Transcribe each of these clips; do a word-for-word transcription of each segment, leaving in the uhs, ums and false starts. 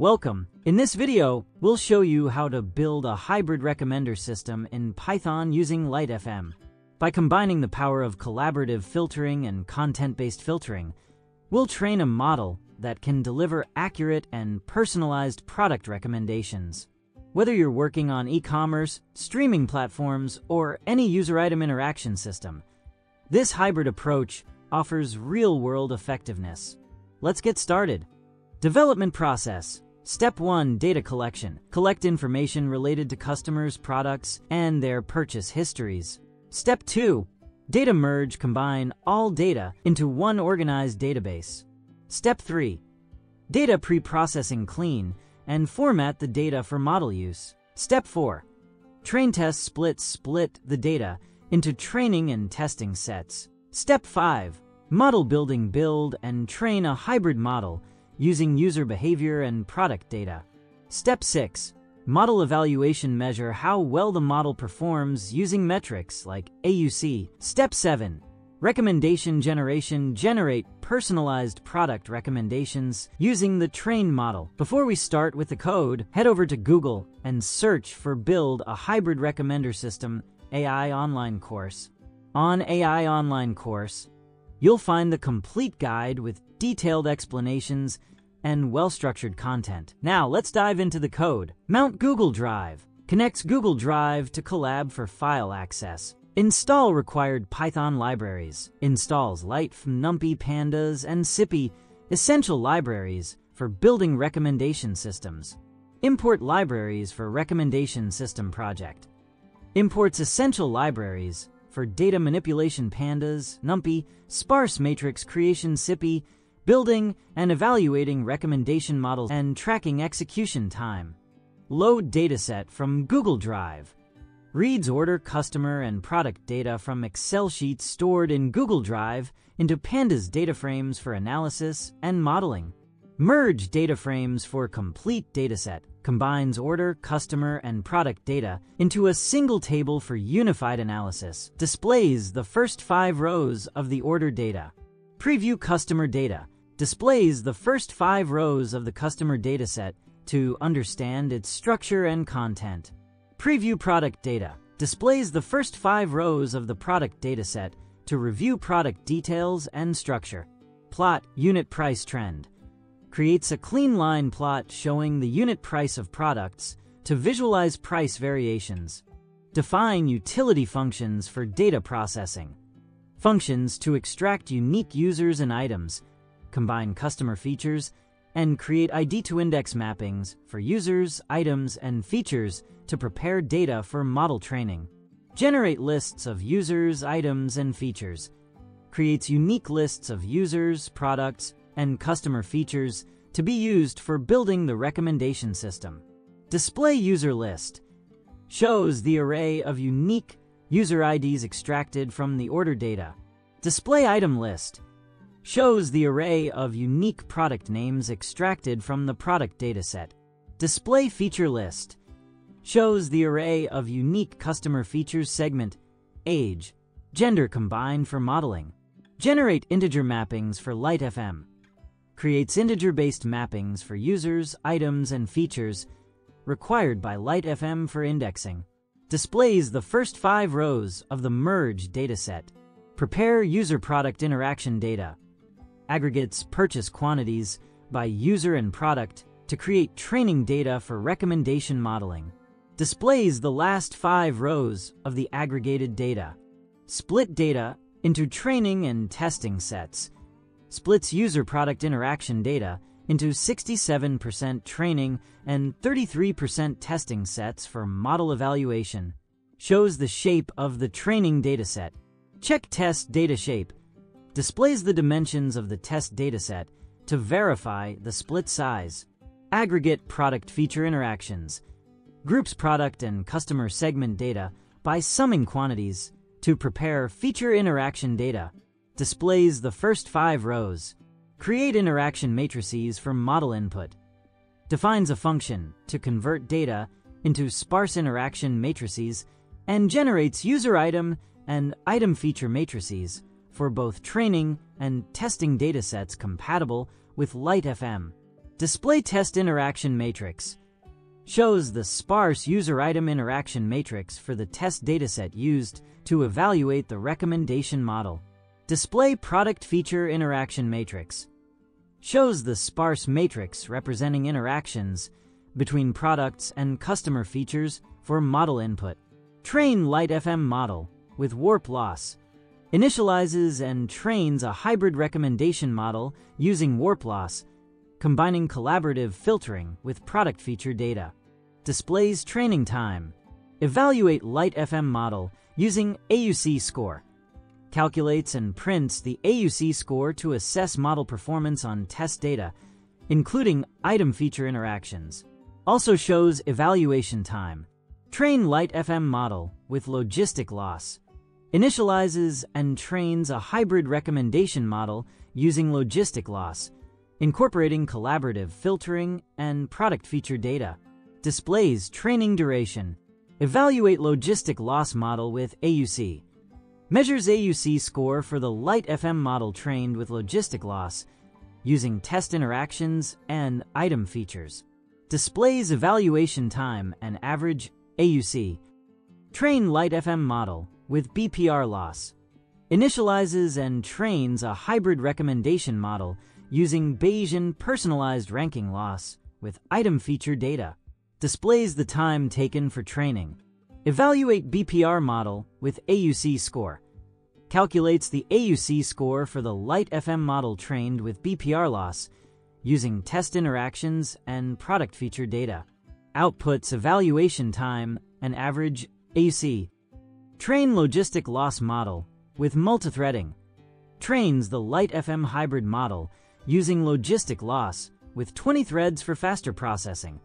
Welcome! In this video, we'll show you how to build a hybrid recommender system in Python using LightFM. By combining the power of collaborative filtering and content-based filtering, we'll train a model that can deliver accurate and personalized product recommendations. Whether you're working on e-commerce, streaming platforms, or any user-item interaction system, this hybrid approach offers real-world effectiveness. Let's get started. Development process. Step one. Data collection. Collect information related to customers, products, and their purchase histories. Step two. Data merge. Combine all data into one organized database. Step three. Data pre-processing. Clean and format the data for model use. Step four. Train test split. Split the data into training and testing sets. Step five. Model building. Build and train a hybrid model using user behavior and product data. Step six. Model evaluation. Measure how well the model performs using metrics like A U C. Step seven. Recommendation generation. Generate personalized product recommendations using the trained model. Before we start with the code, head over to Google and search for Build a Hybrid Recommender System A I Online Course. On A I Online Course, you'll find the complete guide with detailed explanations and well-structured content. Now let's dive into the code. Mount Google Drive. Connects Google Drive to Colab for file access. Install required Python libraries. Installs LightFM, NumPy, Pandas, and SciPy, essential libraries for building recommendation systems. Import libraries for recommendation system project. Imports essential libraries for data manipulation: Pandas, NumPy, sparse matrix creation, SciPy, building and evaluating recommendation models, and tracking execution time. Load dataset from Google Drive. Reads order, customer, and product data from Excel sheets stored in Google Drive into Pandas data frames for analysis and modeling. Merge data frames for complete dataset. Combines order, customer, and product data into a single table for unified analysis. Displays the first five rows of the order data. Preview customer data. Displays the first five rows of the customer dataset to understand its structure and content. Preview product data. Displays the first five rows of the product dataset to review product details and structure. Plot unit price trend. Creates a clean line plot showing the unit price of products to visualize price variations. Define utility functions for data processing. Functions to extract unique users and items, combine customer features, and create I D to index mappings for users, items, and features to prepare data for model training. Generate lists of users, items, and features. Creates unique lists of users, products, and customer features to be used for building the recommendation system. Display user list. Shows the array of unique user I Ds extracted from the order data. Display item list. Shows the array of unique product names extracted from the product dataset. Display feature list. Shows the array of unique customer features, segment, age, gender combined for modeling. Generate integer mappings for LightFM. Creates integer-based mappings for users, items, and features required by LightFM for indexing. Displays the first five rows of the merge dataset. Prepare user-product interaction data. Aggregates purchase quantities by user and product to create training data for recommendation modeling. Displays the last five rows of the aggregated data. Split data into training and testing sets. Splits user-product interaction data into sixty-seven percent training and thirty-three percent testing sets for model evaluation. Shows the shape of the training dataset. Check test data shape. Displays the dimensions of the test dataset to verify the split size. Aggregate product feature interactions. Groups product and customer segment data by summing quantities to prepare feature interaction data. Displays the first five rows. Create interaction matrices for model input. Defines a function to convert data into sparse interaction matrices and generates user item and item feature matrices for both training and testing datasets compatible with LightFM. Display test interaction matrix shows the sparse user item interaction matrix for the test dataset used to evaluate the recommendation model. Display product feature interaction matrix shows the sparse matrix representing interactions between products and customer features for model input. Train LightFM model with warp loss initializes and trains a hybrid recommendation model using warp loss, combining collaborative filtering with product feature data. Displays training time. Evaluate LightFM model using A U C score. Calculates and prints the A U C score to assess model performance on test data, including item feature interactions. Also shows evaluation time. Train LightFM model with logistic loss. Initializes and trains a hybrid recommendation model using logistic loss, incorporating collaborative filtering and product feature data. Displays training duration. Evaluate logistic loss model with A U C. Measures A U C score for the LightFM model trained with logistic loss using test interactions and item features. Displays evaluation time and average A U C. Train LightFM model with B P R loss. Initializes and trains a hybrid recommendation model using Bayesian personalized ranking loss with item feature data. Displays the time taken for training. Evaluate B P R model with A U C score. Calculates the A U C score for the LightFM model trained with B P R loss using test interactions and product feature data. Outputs evaluation time and average A U C. Train logistic loss model with multithreading. Trains the LightFM hybrid model using logistic loss with twenty threads for faster processing,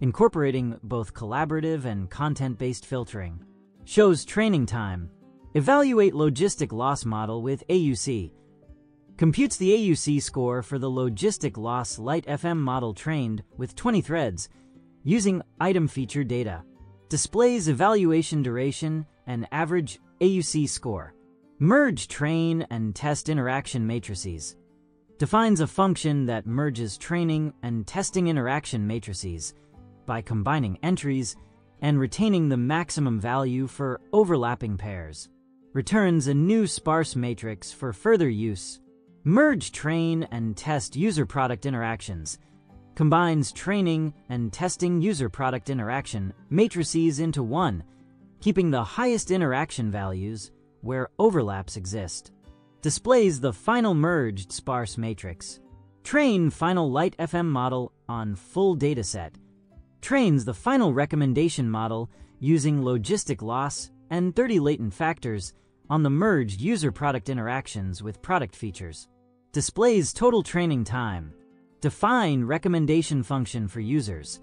incorporating both collaborative and content-based filtering. Shows training time. Evaluate logistic loss model with A U C. Computes the A U C score for the logistic loss LightFM model trained with twenty threads using item feature data. Displays evaluation duration and average A U C score. Merge train and test interaction matrices. Defines a function that merges training and testing interaction matrices by combining entries and retaining the maximum value for overlapping pairs. Returns a new sparse matrix for further use. Merge train and test user product interactions. Combines training and testing user product interaction matrices into one, keeping the highest interaction values where overlaps exist. Displays the final merged sparse matrix. Train final LightFM model on full dataset. Trains the final recommendation model using logistic loss and thirty latent factors on the merged user product interactions with product features. Displays total training time. Define recommendation function for users.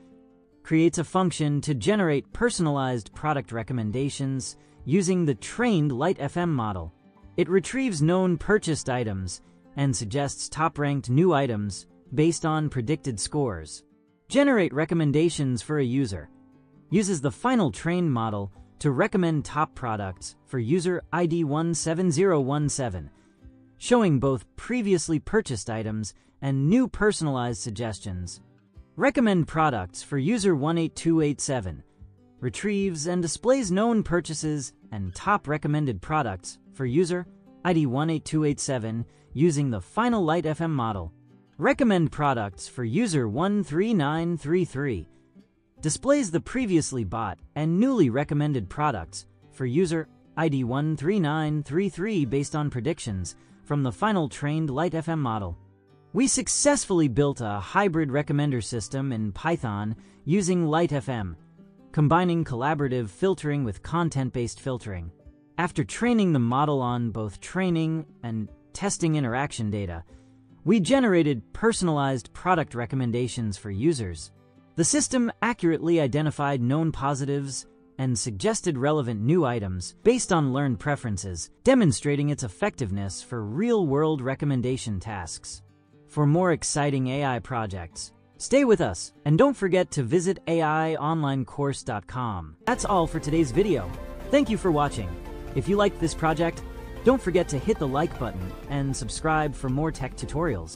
Creates a function to generate personalized product recommendations using the trained LightFM model. It retrieves known purchased items and suggests top-ranked new items based on predicted scores. Generate recommendations for a user. Uses the final trained model to recommend top products for user I D one seven zero one seven, showing both previously purchased items and new personalized suggestions. Recommend products for user one eight two eight seven. Retrieves and displays known purchases and top recommended products for user I D one eight two eight seven using the final LightFM model. Recommend products for user one three nine three three. Displays the previously bought and newly recommended products for user I D one three nine three three based on predictions from the final trained LightFM model. We successfully built a hybrid recommender system in Python using LightFM, combining collaborative filtering with content-based filtering. After training the model on both training and testing interaction data, we generated personalized product recommendations for users. The system accurately identified known positives and suggested relevant new items based on learned preferences, demonstrating its effectiveness for real-world recommendation tasks. For more exciting A I projects, stay with us, and don't forget to visit A I online course dot com. That's all for today's video. Thank you for watching. If you liked this project, don't forget to hit the like button and subscribe for more tech tutorials.